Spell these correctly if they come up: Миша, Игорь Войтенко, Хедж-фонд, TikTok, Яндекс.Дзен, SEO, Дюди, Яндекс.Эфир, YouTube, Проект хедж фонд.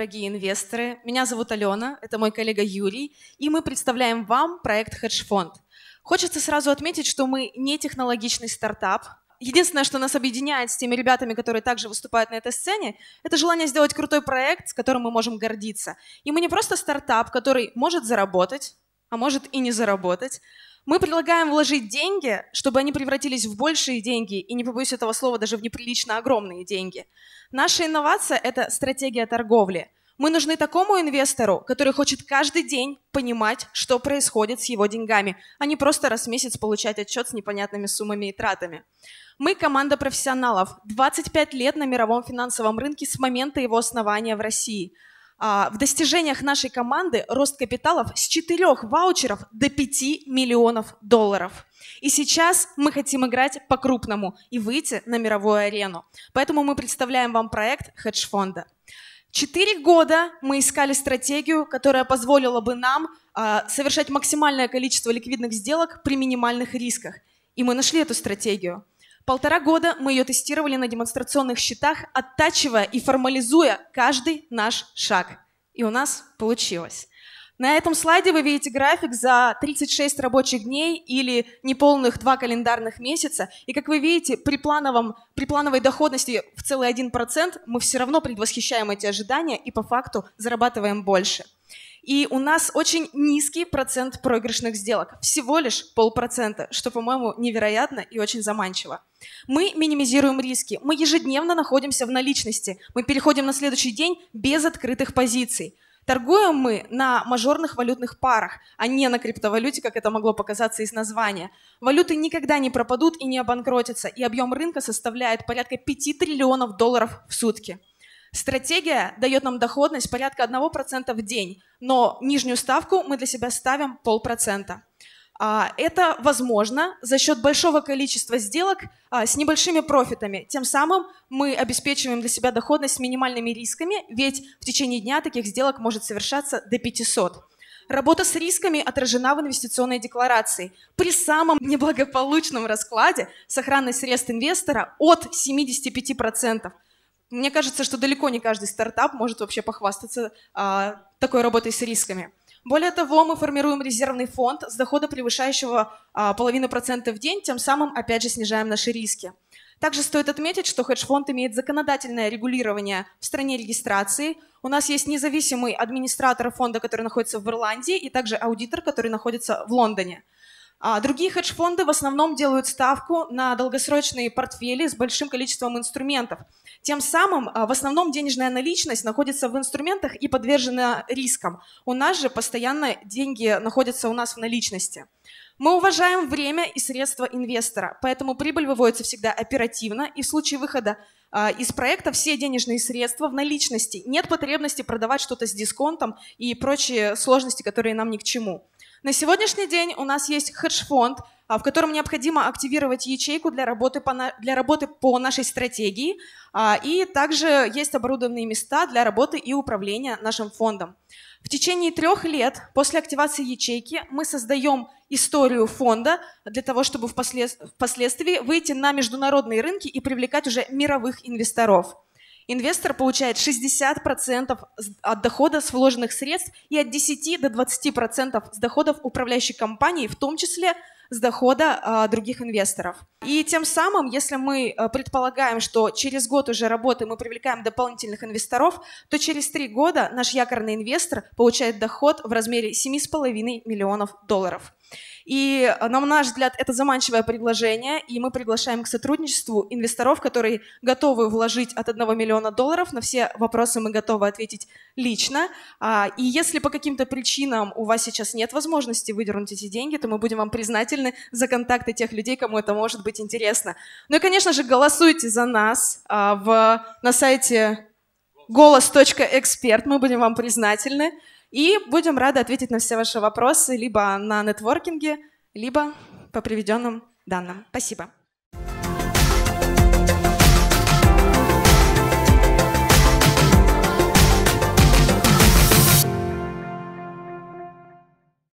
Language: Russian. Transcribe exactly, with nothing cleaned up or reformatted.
дорогие инвесторы. Меня зовут Алена, это мой коллега Юрий, и мы представляем вам проект «Хедж-фонд». Хочется сразу отметить, что мы не технологичный стартап. Единственное, что нас объединяет с теми ребятами, которые также выступают на этой сцене, это желание сделать крутой проект, с которым мы можем гордиться. И мы не просто стартап, который может заработать, а может и не заработать. Мы предлагаем вложить деньги, чтобы они превратились в большие деньги, и не побоюсь этого слова, даже в неприлично огромные деньги. Наша инновация – это стратегия торговли. Мы нужны такому инвестору, который хочет каждый день понимать, что происходит с его деньгами, а не просто раз в месяц получать отчет с непонятными суммами и тратами. Мы команда профессионалов, двадцать пять лет на мировом финансовом рынке с момента его основания в России. В достижениях нашей команды рост капиталов с четырёх ваучеров до пяти миллионов долларов. И сейчас мы хотим играть по-крупному и выйти на мировую арену. Поэтому мы представляем вам проект «Хедж-фонда». Четыре года мы искали стратегию, которая позволила бы нам э, совершать максимальное количество ликвидных сделок при минимальных рисках. И мы нашли эту стратегию. Полтора года мы ее тестировали на демонстрационных счетах, оттачивая и формализуя каждый наш шаг. И у нас получилось. На этом слайде вы видите график за тридцать шесть рабочих дней или неполных два календарных месяца. И как вы видите, при, плановом, при плановой доходности в целый один процент мы все равно предвосхищаем эти ожидания и по факту зарабатываем больше. И у нас очень низкий процент проигрышных сделок, всего лишь полпроцента, что, по-моему, невероятно и очень заманчиво. Мы минимизируем риски, мы ежедневно находимся в наличности, мы переходим на следующий день без открытых позиций. Торгуем мы на мажорных валютных парах, а не на криптовалюте, как это могло показаться из названия. Валюты никогда не пропадут и не обанкротятся, и объем рынка составляет порядка пяти триллионов долларов в сутки. Стратегия дает нам доходность порядка одного процента в день, но нижнюю ставку мы для себя ставим полпроцента. Это возможно за счет большого количества сделок с небольшими профитами. Тем самым мы обеспечиваем для себя доходность с минимальными рисками, ведь в течение дня таких сделок может совершаться до пятисот. Работа с рисками отражена в инвестиционной декларации. При самом неблагополучном раскладе сохранность средств инвестора от семидесяти пяти процентов. Мне кажется, что далеко не каждый стартап может вообще похвастаться такой работой с рисками. Более того, мы формируем резервный фонд с дохода, превышающего а, половину процента в день, тем самым, опять же, снижаем наши риски. Также стоит отметить, что хедж-фонд имеет законодательное регулирование в стране регистрации. У нас есть независимый администратор фонда, который находится в Ирландии, и также аудитор, который находится в Лондоне. А другие хедж-фонды в основном делают ставку на долгосрочные портфели с большим количеством инструментов. Тем самым в основном денежная наличность находится в инструментах и подвержена рискам. У нас же постоянно деньги находятся у нас в наличности. Мы уважаем время и средства инвестора, поэтому прибыль выводится всегда оперативно, и в случае выхода э, из проекта все денежные средства в наличности. Нет потребности продавать что-то с дисконтом и прочие сложности, которые нам ни к чему. На сегодняшний день у нас есть хедж-фонд, в котором необходимо активировать ячейку для работы по, на... для работы по нашей стратегии, и также есть оборудованные места для работы и управления нашим фондом. В течение трех лет после активации ячейки мы создаем историю фонда для того, чтобы впослед... впоследствии выйти на международные рынки и привлекать уже мировых инвесторов. Инвестор получает шестьдесят процентов от дохода с вложенных средств и от десяти до двадцати процентов с доходов управляющей компании, в том числе с дохода а, других инвесторов. И тем самым, если мы предполагаем, что через год уже работы мы привлекаем дополнительных инвесторов, то через три года наш якорный инвестор получает доход в размере семи с половиной миллионов долларов. И, на наш взгляд, это заманчивое предложение, и мы приглашаем к сотрудничеству инвесторов, которые готовы вложить от одного миллиона долларов. На все вопросы мы готовы ответить лично. И если по каким-то причинам у вас сейчас нет возможности выдернуть эти деньги, то мы будем вам признательны за контакты тех людей, кому это может быть интересно. Ну и, конечно же, голосуйте за нас в, на сайте голос точка эксперт. Мы будем вам признательны. И будем рады ответить на все ваши вопросы либо на нетворкинге, либо по приведенным данным. Спасибо.